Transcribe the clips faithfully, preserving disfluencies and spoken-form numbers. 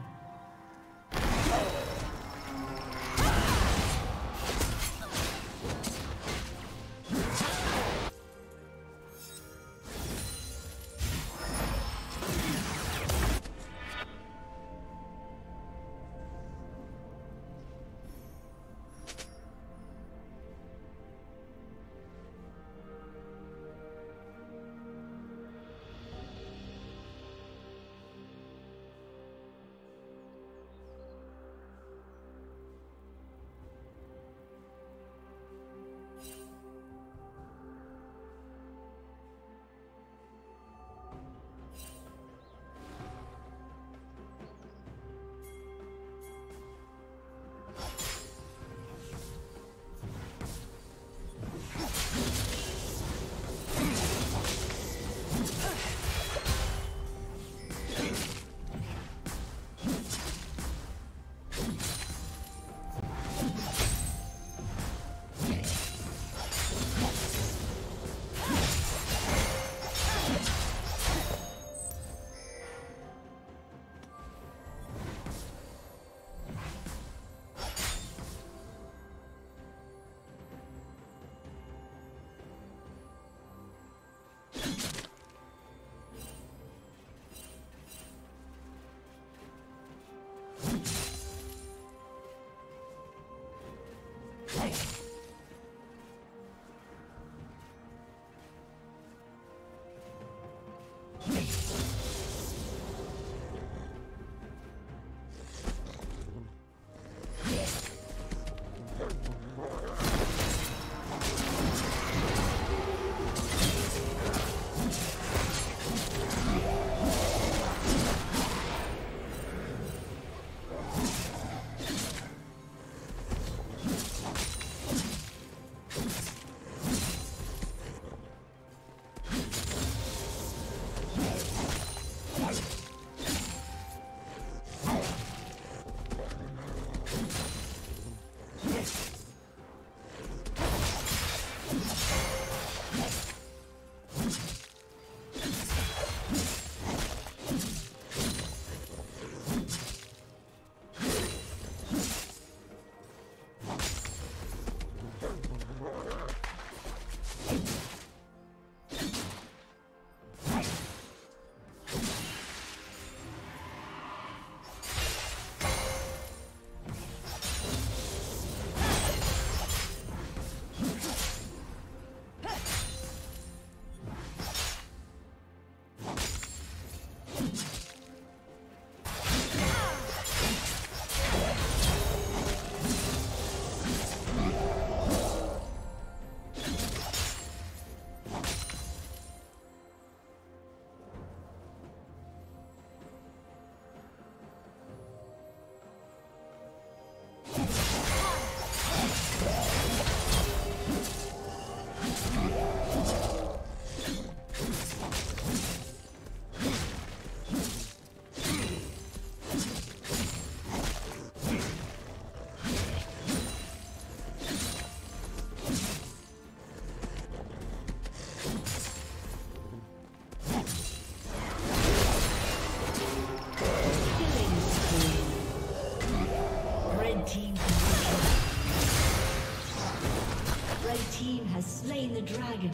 Slain the dragon.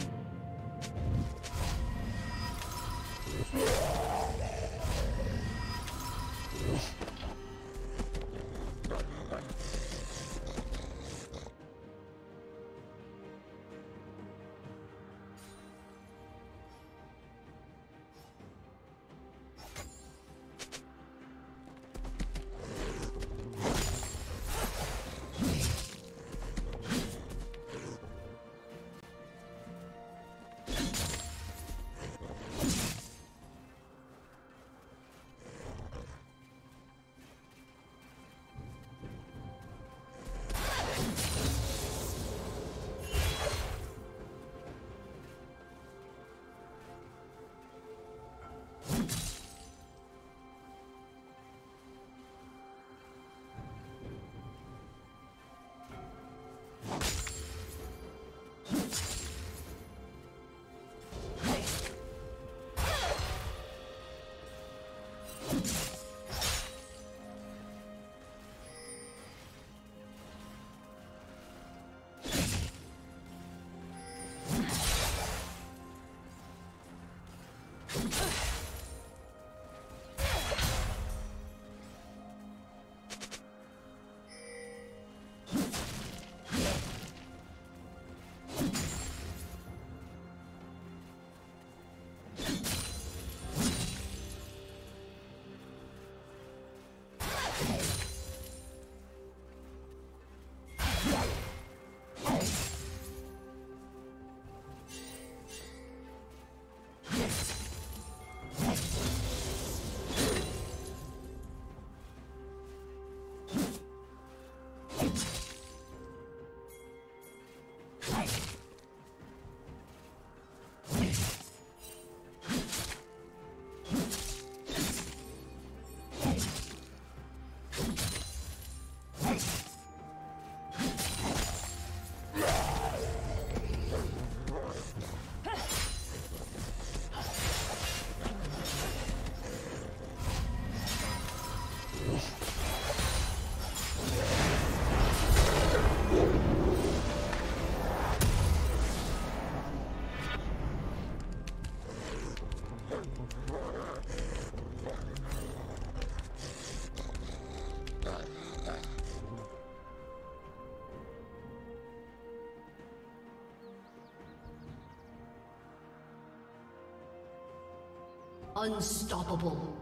Unstoppable.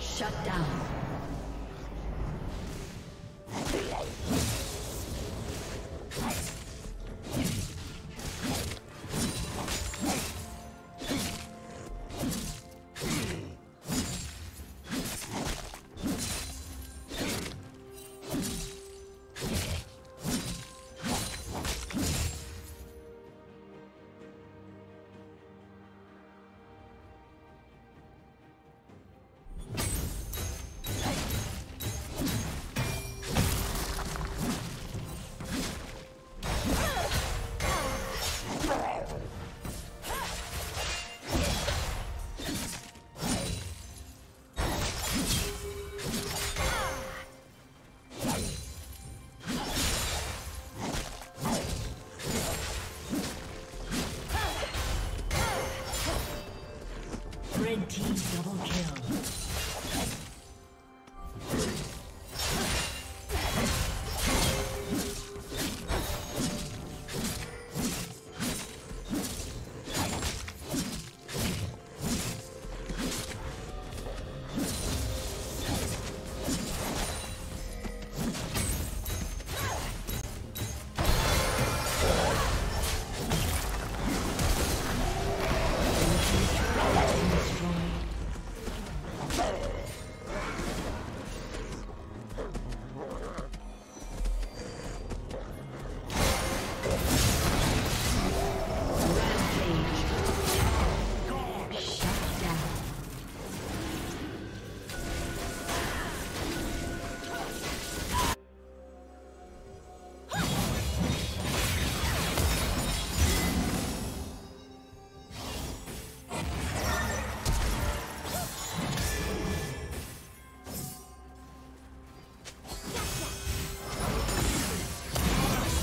Shut down. Red team double kill.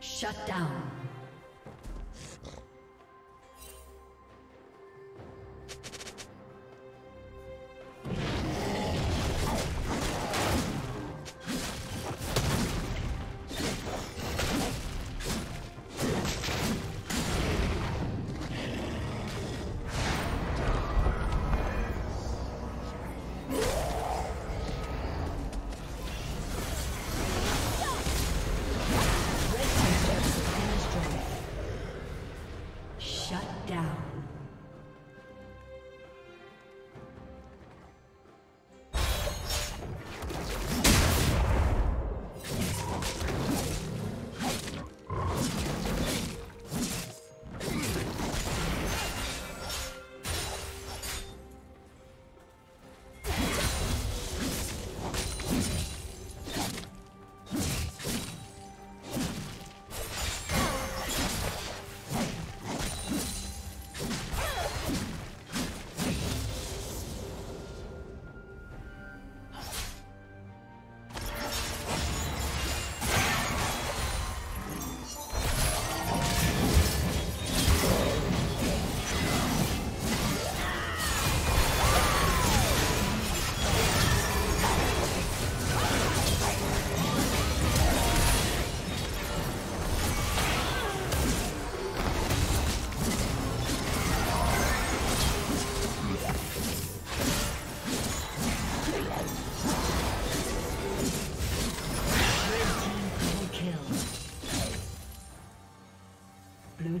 Shut down. Blue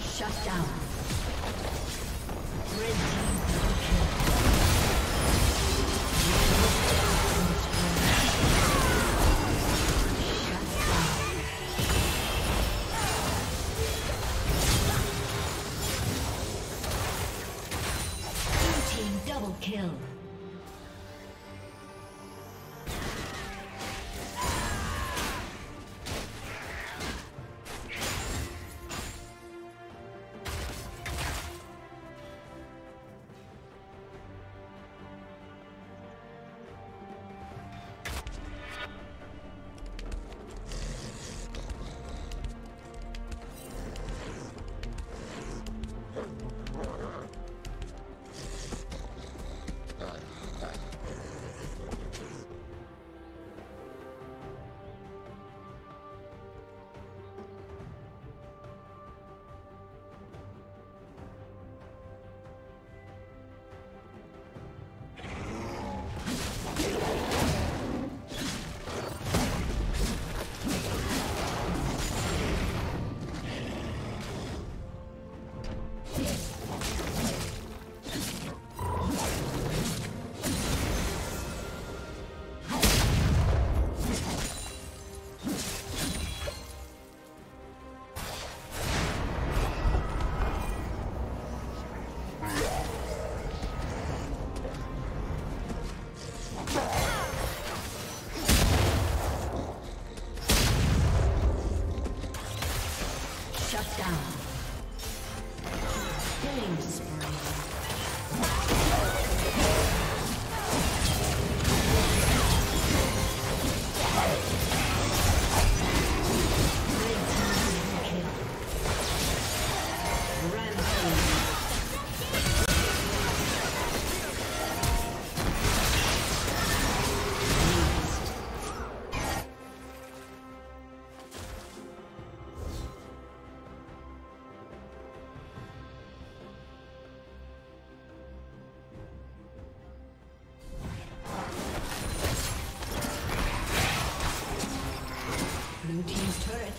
Shut down. Red team.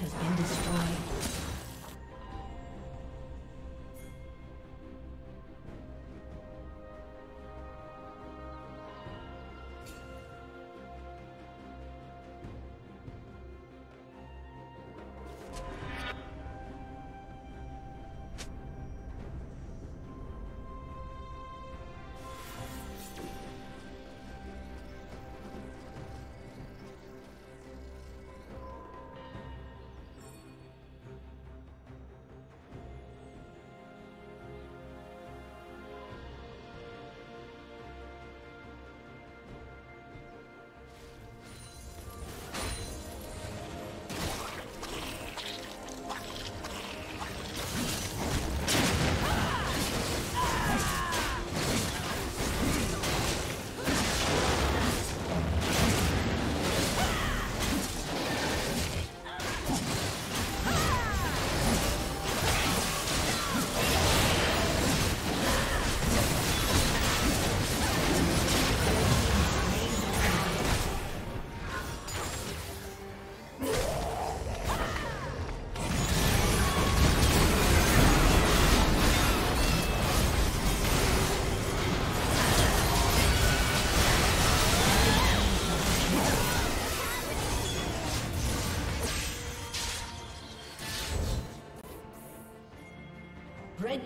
has been destroyed. Red